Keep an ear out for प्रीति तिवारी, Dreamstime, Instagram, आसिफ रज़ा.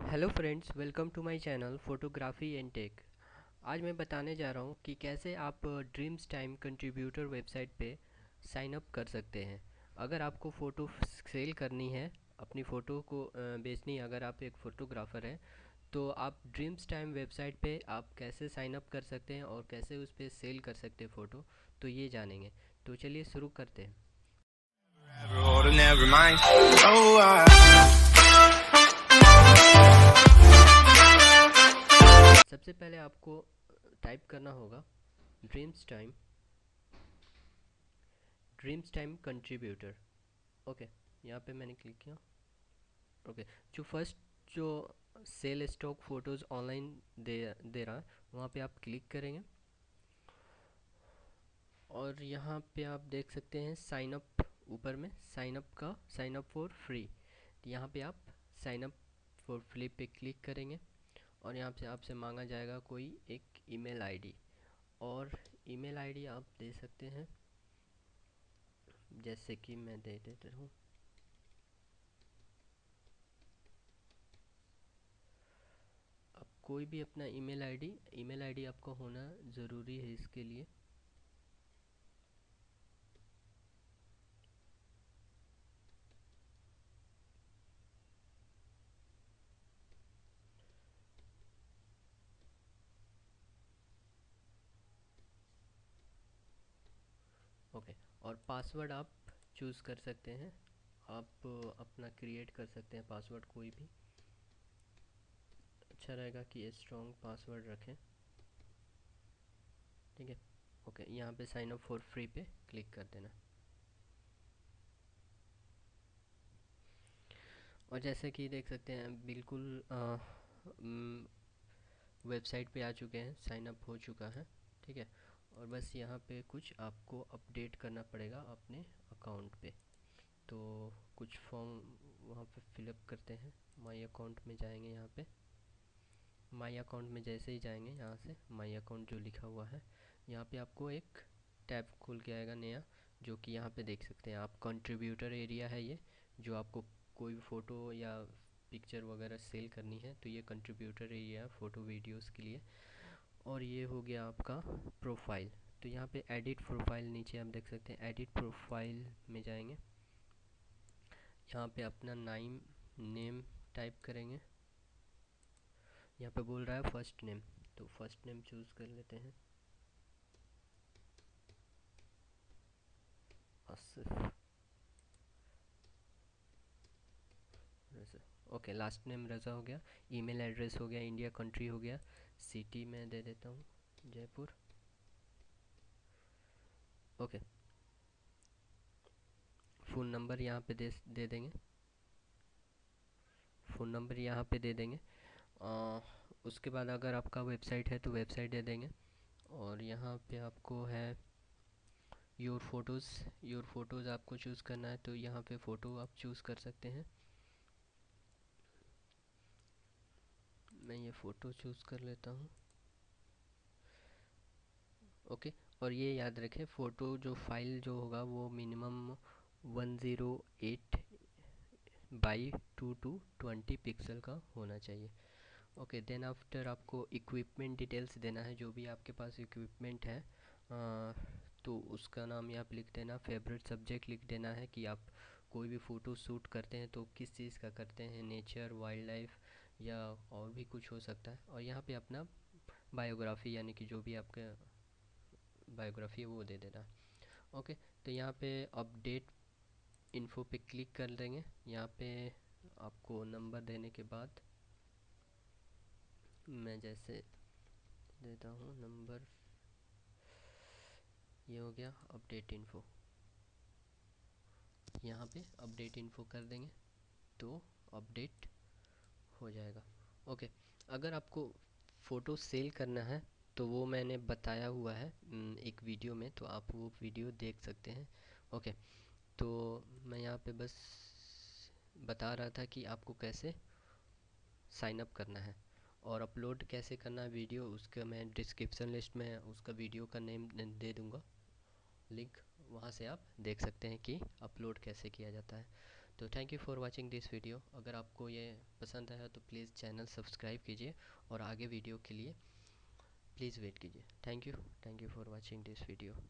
Hello friends, welcome to my channel photography and tech. आज मैं बताने जा रहा हूँ कि कैसे आप ड्रीम्स टाइम कंट्रीब्यूटर वेबसाइट पे साइन अप कर सकते हैं। अगर आपको फ़ोटो सेल करनी है, अपनी फ़ोटो को बेचनी है, अगर आप एक फ़ोटोग्राफ़र हैं तो आप ड्रीम्स टाइम वेबसाइट पे आप कैसे साइन अप कर सकते हैं और कैसे उस पर सेल कर सकते हैं फ़ोटो, तो ये जानेंगे। तो चलिए शुरू करते हैं। सबसे पहले आपको टाइप करना होगा ड्रीम्स टाइम कंट्रीब्यूटर। ओके, यहाँ पे मैंने क्लिक किया। ओके, जो फर्स्ट जो सेल स्टॉक फ़ोटोज़ ऑनलाइन दे रहा है वहाँ पे आप क्लिक करेंगे और यहाँ पे आप देख सकते हैं साइन अप, ऊपर में साइन अप फॉर फ्री। यहाँ पे आप साइन अप फॉर फ्री पे क्लिक करेंगे और यहाँ से आपसे मांगा जाएगा कोई एक ईमेल आईडी, और ईमेल आईडी आप दे सकते हैं, जैसे कि मैं दे देता हूँ। आप कोई भी अपना ईमेल आईडी आपको होना ज़रूरी है इसके लिए। ओके, और पासवर्ड आप चूज़ कर सकते हैं, आप अपना क्रिएट कर सकते हैं पासवर्ड कोई भी। अच्छा रहेगा कि स्ट्रॉन्ग पासवर्ड रखें, ठीक है। ओके, यहाँ पे साइन अप फॉर फ्री पे क्लिक कर देना। और जैसे कि देख सकते हैं, बिल्कुल वेबसाइट पे आ चुके हैं, साइन अप हो चुका है, ठीक है। और बस यहाँ पे कुछ आपको अपडेट करना पड़ेगा अपने अकाउंट पे, तो कुछ फॉर्म वहाँ पे फिलअप करते हैं। माई अकाउंट में जाएंगे, यहाँ पे माई अकाउंट में जैसे ही जाएंगे, यहाँ से माई अकाउंट जो लिखा हुआ है, यहाँ पे आपको एक टैब खुल के आएगा नया, जो कि यहाँ पे देख सकते हैं आप कंट्रीब्यूटर एरिया है ये। जो आपको कोई भी फ़ोटो या पिक्चर वगैरह सेल करनी है तो ये कंट्रीब्यूटर एरिया है फ़ोटो वीडियोज़ के लिए। और ये हो गया आपका प्रोफाइल। तो यहाँ पे एडिट प्रोफाइल नीचे आप देख सकते हैं, एडिट प्रोफाइल में जाएंगे, यहाँ पे अपना नेम टाइप करेंगे। यहाँ पे बोल रहा है फर्स्ट नेम, तो फर्स्ट नेम चूज़ कर लेते हैं, आसिफ रज़ा। Okay, last name Raza हो गया। ईमेल एड्रेस हो गया, इंडिया कंट्री हो गया, सिटी में दे देता हूँ जयपुर। ओके, फ़ोन नंबर यहाँ पे दे देंगे, फ़ोन नंबर यहाँ पे दे देंगे। उसके बाद अगर आपका वेबसाइट है तो वेबसाइट दे देंगे। और यहाँ पे आपको है योर फोटोज़ आपको चूज़ करना है, तो यहाँ पे फ़ोटो आप चूज़ कर सकते हैं। मैं ये फ़ोटो चूज़ कर लेता हूँ। ओके, और ये याद रखें, फ़ोटो जो फाइल जो होगा वो मिनिमम 108 by 2220 पिक्सल का होना चाहिए। ओके, देन आफ्टर आपको इक्विपमेंट डिटेल्स देना है, जो भी आपके पास इक्विपमेंट है तो उसका नाम यहाँ पे लिख देना। फेवरेट सब्जेक्ट लिख देना है कि आप कोई भी फ़ोटो शूट करते हैं तो किस चीज़ का करते हैं, नेचर, वाइल्ड लाइफ या और भी कुछ हो सकता है। और यहाँ पे अपना बायोग्राफ़ी, यानी कि जो भी आपके बायोग्राफ़ी है वो दे देना। ओके, तो यहाँ पे अपडेट इन्फो पे क्लिक कर देंगे। यहाँ पे आपको नंबर देने के बाद मैं जैसे देता हूँ नंबर, ये हो गया अपडेट इन्फो, यहाँ पे अपडेट इन्फो कर देंगे तो अपडेट हो जाएगा। ओके, अगर आपको फ़ोटो सेल करना है तो वो मैंने बताया हुआ है एक वीडियो में, तो आप वो वीडियो देख सकते हैं। ओके, तो मैं यहाँ पे बस बता रहा था कि आपको कैसे साइन अप करना है और अपलोड कैसे करना है वीडियो। उसका मैं डिस्क्रिप्शन लिस्ट में उसका वीडियो का नेम दे दूँगा, लिंक, वहाँ से आप देख सकते हैं कि अपलोड कैसे किया जाता है। तो thank you for watching this video. अगर आपको ये पसंद आया तो प्लीज़ चैनल सब्सक्राइब कीजिए और आगे वीडियो के लिए प्लीज़ वेट कीजिए। Thank you for watching this video.